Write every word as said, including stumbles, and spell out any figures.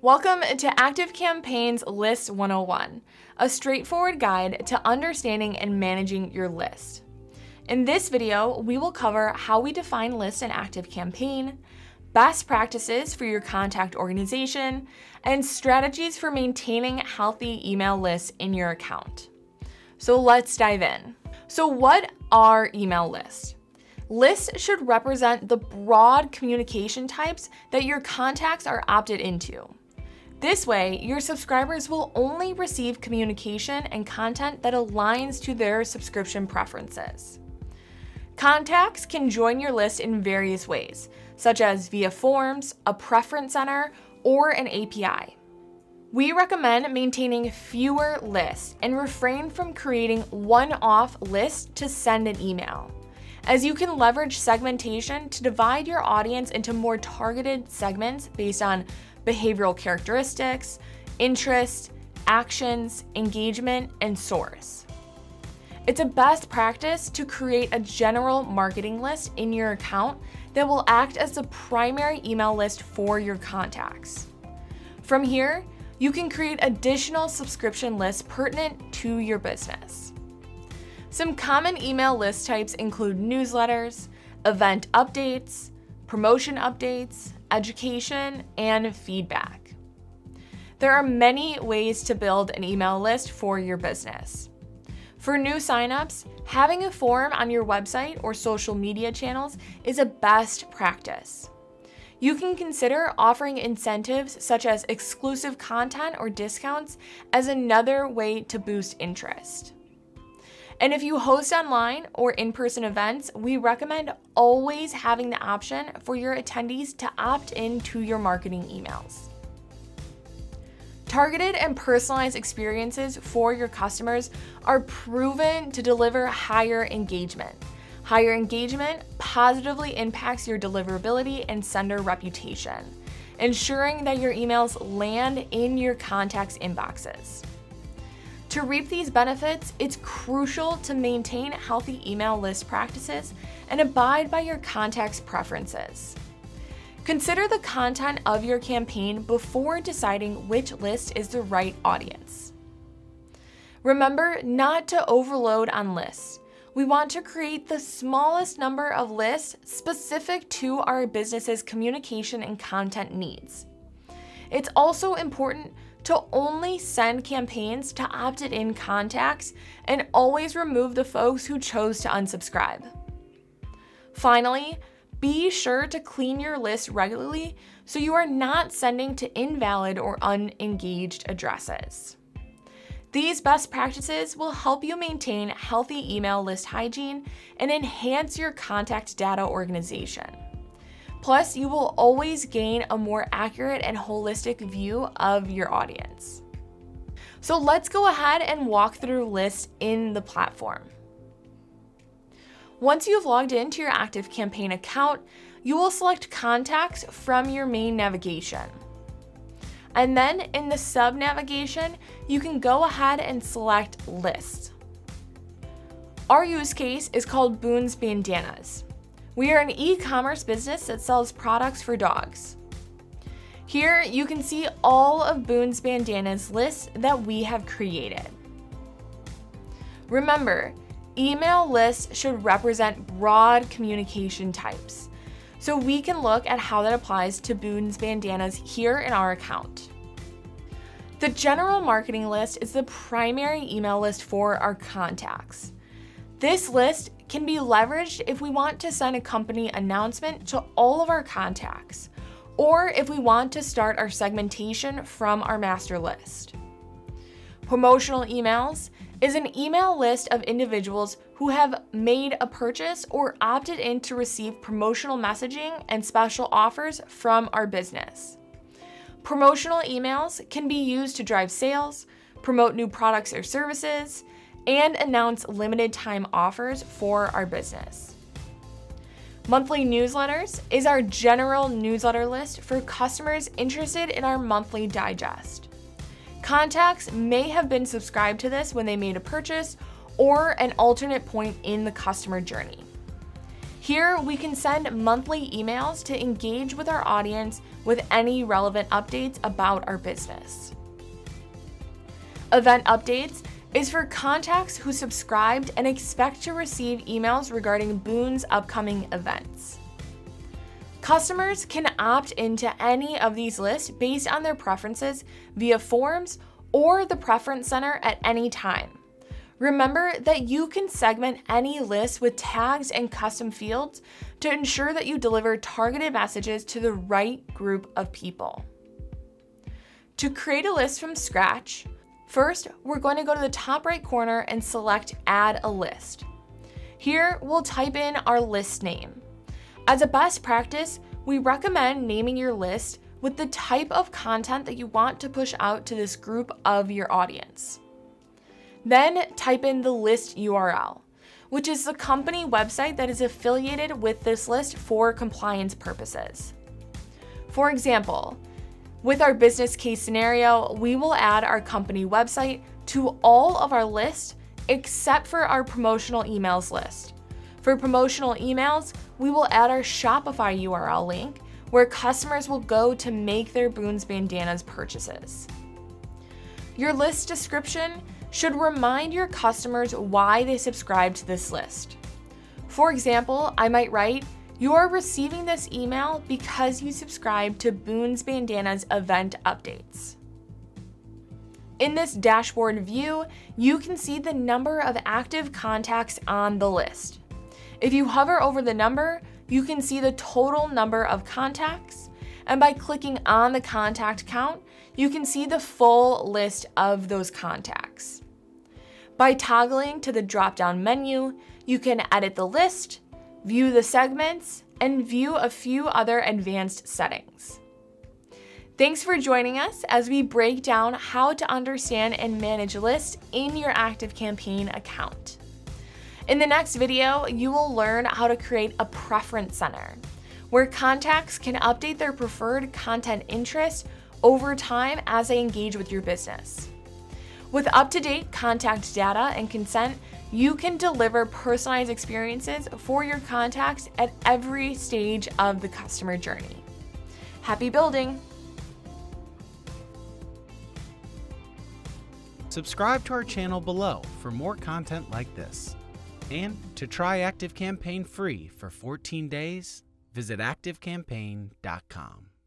Welcome to ActiveCampaign's List one oh one, a straightforward guide to understanding and managing your list. In this video, we will cover how we define lists in ActiveCampaign, best practices for your contact organization, and strategies for maintaining healthy email lists in your account. So let's dive in. So what are email lists? Lists should represent the broad communication types that your contacts are opted into. This way, your subscribers will only receive communication and content that aligns to their subscription preferences. Contacts can join your list in various ways, such as via forms, a preference center, or an A P I. We recommend maintaining fewer lists and refrain from creating one-off lists to send an email, as you can leverage segmentation to divide your audience into more targeted segments based on behavioral characteristics, interests, actions, engagement, and source. It's a best practice to create a general marketing list in your account that will act as the primary email list for your contacts. From here, you can create additional subscription lists pertinent to your business. Some common email list types include newsletters, event updates, promotion updates, education, and feedback. There are many ways to build an email list for your business. For new signups, having a form on your website or social media channels is a best practice. You can consider offering incentives such as exclusive content or discounts as another way to boost interest. And if you host online or in-person events, we recommend always having the option for your attendees to opt in to your marketing emails. Targeted and personalized experiences for your customers are proven to deliver higher engagement. Higher engagement positively impacts your deliverability and sender reputation, ensuring that your emails land in your contacts' inboxes. To reap these benefits, it's crucial to maintain healthy email list practices and abide by your contacts' preferences. Consider the content of your campaign before deciding which list is the right audience. Remember not to overload on lists. We want to create the smallest number of lists specific to our business's communication and content needs. It's also important to only send campaigns to opted-in contacts and always remove the folks who chose to unsubscribe. Finally, be sure to clean your list regularly so you are not sending to invalid or unengaged addresses. These best practices will help you maintain healthy email list hygiene and enhance your contact data organization. Plus, you will always gain a more accurate and holistic view of your audience. So let's go ahead and walk through lists in the platform. Once you've logged into your ActiveCampaign account, you will select Contacts from your main navigation. And then in the sub navigation, you can go ahead and select Lists. Our use case is called Boone's Bandanas. We are an e-commerce business that sells products for dogs. Here you can see all of Boone's Bandanas lists that we have created. Remember, email lists should represent broad communication types, so we can look at how that applies to Boone's Bandanas here in our account. The general marketing list is the primary email list for our contacts. This list can be leveraged if we want to send a company announcement to all of our contacts, or if we want to start our segmentation from our master list. Promotional emails is an email list of individuals who have made a purchase or opted in to receive promotional messaging and special offers from our business. Promotional emails can be used to drive sales, promote new products or services, and announce limited time offers for our business. Monthly newsletters is our general newsletter list for customers interested in our monthly digest. Contacts may have been subscribed to this when they made a purchase or an alternate point in the customer journey. Here, we can send monthly emails to engage with our audience with any relevant updates about our business. Event updates is for contacts who subscribed and expect to receive emails regarding Boone's upcoming events. Customers can opt into any of these lists based on their preferences via forms or the Preference Center at any time. Remember that you can segment any list with tags and custom fields to ensure that you deliver targeted messages to the right group of people. To create a list from scratch, first, we're going to go to the top right corner and select Add a List. Here, we'll type in our list name. As a best practice, we recommend naming your list with the type of content that you want to push out to this group of your audience. Then type in the list U R L, which is the company website that is affiliated with this list for compliance purposes. For example, with our business case scenario, we will add our company website to all of our lists except for our promotional emails list. For promotional emails, we will add our Shopify U R L link where customers will go to make their Boone's Bandanas purchases. Your list description should remind your customers why they subscribe to this list. For example, I might write, "You are receiving this email because you subscribe to Boone's Bandanas event updates." In this dashboard view, you can see the number of active contacts on the list. If you hover over the number, you can see the total number of contacts, and by clicking on the contact count, you can see the full list of those contacts. By toggling to the drop-down menu, you can edit the list, view the segments, and view a few other advanced settings. Thanks for joining us as we break down how to understand and manage lists in your ActiveCampaign account. In the next video, you will learn how to create a preference center, where contacts can update their preferred content interest over time as they engage with your business. With up-to-date contact data and consent, you can deliver personalized experiences for your contacts at every stage of the customer journey. Happy building! Subscribe to our channel below for more content like this. And to try ActiveCampaign free for fourteen days, visit active campaign dot com.